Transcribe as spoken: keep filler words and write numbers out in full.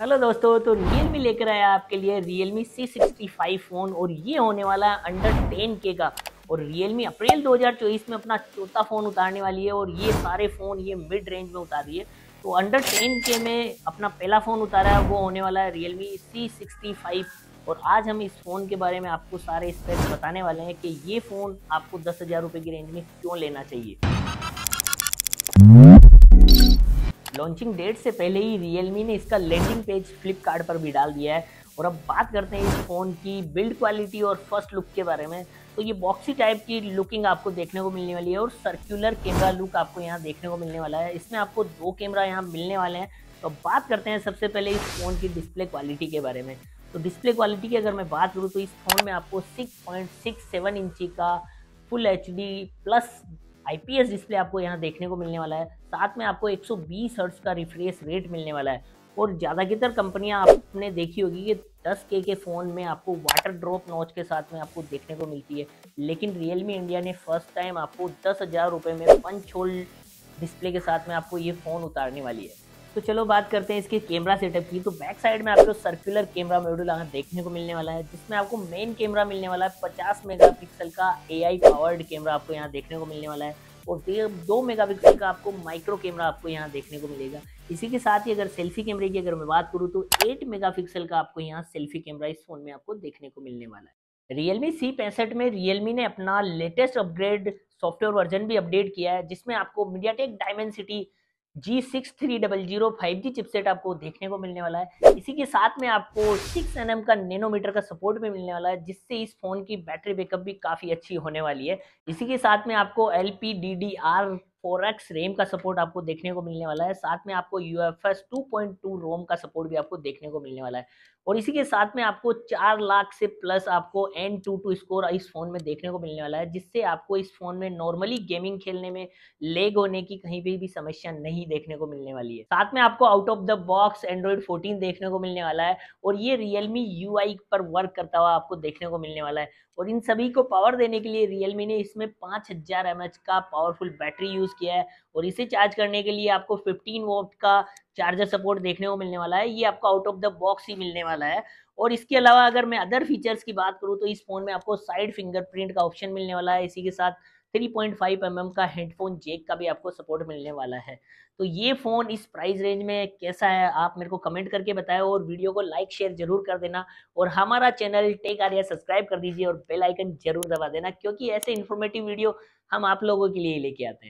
Hello दोस्तों, तो Realme लेकर आया आपके लिए Realme C sixty five phone और ये होने वाला है अंडर टेन के का। और Realme अप्रैल दो हज़ार चौबीस में अपना चौथा फ़ोन उतारने वाली है और ये सारे फ़ोन ये मिड रेंज में उतार रही है। तो अंडर टेन के में अपना पहला फ़ोन उतारा है, वो होने वाला है Realme C सिक्स्टी फाइव। और आज हम इस फ़ोन के बारे में आपको सारे स्पेक्स बताने वाले हैं कि ये फ़ोन आपको दस हज़ार रुपये की रेंज में क्यों लेना चाहिए। लॉन्चिंग डेट से पहले ही Realme ने इसका लैंडिंग पेज Flipkart पर भी डाल दिया है। और अब बात करते हैं इस फ़ोन की बिल्ड क्वालिटी और फर्स्ट लुक के बारे में। तो ये बॉक्सी टाइप की लुकिंग आपको देखने को मिलने वाली है और सर्कुलर कैमरा लुक आपको यहाँ देखने को मिलने वाला है। इसमें आपको दो कैमरा यहाँ मिलने वाले हैं। तो अब बात करते हैं सबसे पहले इस फ़ोन की डिस्प्ले क्वालिटी के बारे में। तो डिस्प्ले क्वालिटी की अगर मैं बात करूँ तो इस फ़ोन में आपको सिक्स पॉइंट सिक्स सेवन इंची का full H D plus I P S display आपको यहाँ देखने को मिलने वाला है। साथ में आपको एक सौ बीस हर्ट्ज का रिफ्रेश रेट मिलने वाला है। और ज़्यादातर कंपनियाँ आपने देखी होगी कि टेन के के फ़ोन में आपको वाटर ड्रॉप नॉच के साथ में आपको देखने को मिलती है, लेकिन Realme इंडिया ने फर्स्ट टाइम आपको दस हज़ार रुपये में पंच होल डिस्प्ले के साथ में आपको ये फ़ोन उतारने वाली है। तो चलो बात करते हैं इसके कैमरा सेटअप की। तो बैक साइड में आपको सर्कुलर कैमरा मॉड्यूल यहाँ देखने को मिलने वाला है, जिसमें आपको मेन कैमरा मिलने वाला है। पचास मेगापिक्सल का ए आई पावर्ड कैमरा आपको यहाँ देखने को मिलने वाला है और दो मेगापिक्सल का आपको माइक्रो कैमरा आपको यहाँ देखने को मिलेगा। इसी के साथ ही अगर सेल्फी कैमरे की अगर मैं बात करूँ तो एट मेगापिक्सल का आपको यहाँ सेल्फी कैमरा इस फ़ोन में आपको देखने को मिलने वाला है। Realme C सिक्स्टी फाइव में Realme ने अपना लेटेस्ट अपग्रेड सॉफ्टवेयर वर्जन भी अपडेट किया है, जिसमें आपको MediaTek Dimensity G six three double zero five G chipset आपको देखने को मिलने वाला है। इसी के साथ में आपको सिक्स एन एम का नैनोमीटर का सपोर्ट भी मिलने वाला है, जिससे इस फ़ोन की बैटरी बैकअप भी काफ़ी अच्छी होने वाली है। इसी के साथ में आपको L P D D R four X RAM का सपोर्ट आपको देखने को मिलने वाला है। साथ में आपको U F S two point two ROM का सपोर्ट भी आपको देखने को मिलने वाला है। और इसी के साथ में आपको चार लाख से प्लस आपको एन टू टू स्कोर इस फ़ोन में देखने को मिलने वाला है, जिससे आपको इस फ़ोन में नॉर्मली गेमिंग खेलने में लेग होने की कहीं भी, भी समस्या नहीं देखने को मिलने वाली है। साथ में आपको out of the box Android fourteen देखने को मिलने वाला है और ये Realme यू आई पर वर्क करता हुआ आपको देखने को मिलने वाला है। और इन सभी को पावर देने के लिए Realme ने इसमें पाँच हज़ार एम एच का पावरफुल बैटरी यूज़ किया है और इसे चार्ज करने के लिए आपको फिफ्टीन वोल्ट का चार्जर सपोर्ट देखने को मिलने वाला है। ये आपको आउट ऑफ द बॉक्स ही मिलने वाला है। और इसके अलावा अगर मैं अदर फीचर्स की बात करूँ तो इस फ़ोन में आपको साइड फिंगरप्रिंट का ऑप्शन मिलने वाला है। इसी के साथ three point five M M का हेडफोन जेक का भी आपको सपोर्ट मिलने वाला है। तो ये फ़ोन इस प्राइस रेंज में कैसा है, आप मेरे को कमेंट करके बताएं और वीडियो को लाइक शेयर जरूर कर देना। और हमारा चैनल टेक आर्या सब्सक्राइब कर दीजिए और बेल आइकन जरूर दबा देना, क्योंकि ऐसे इन्फॉर्मेटिव वीडियो हम आप लोगों के लिए ही लेके आते हैं।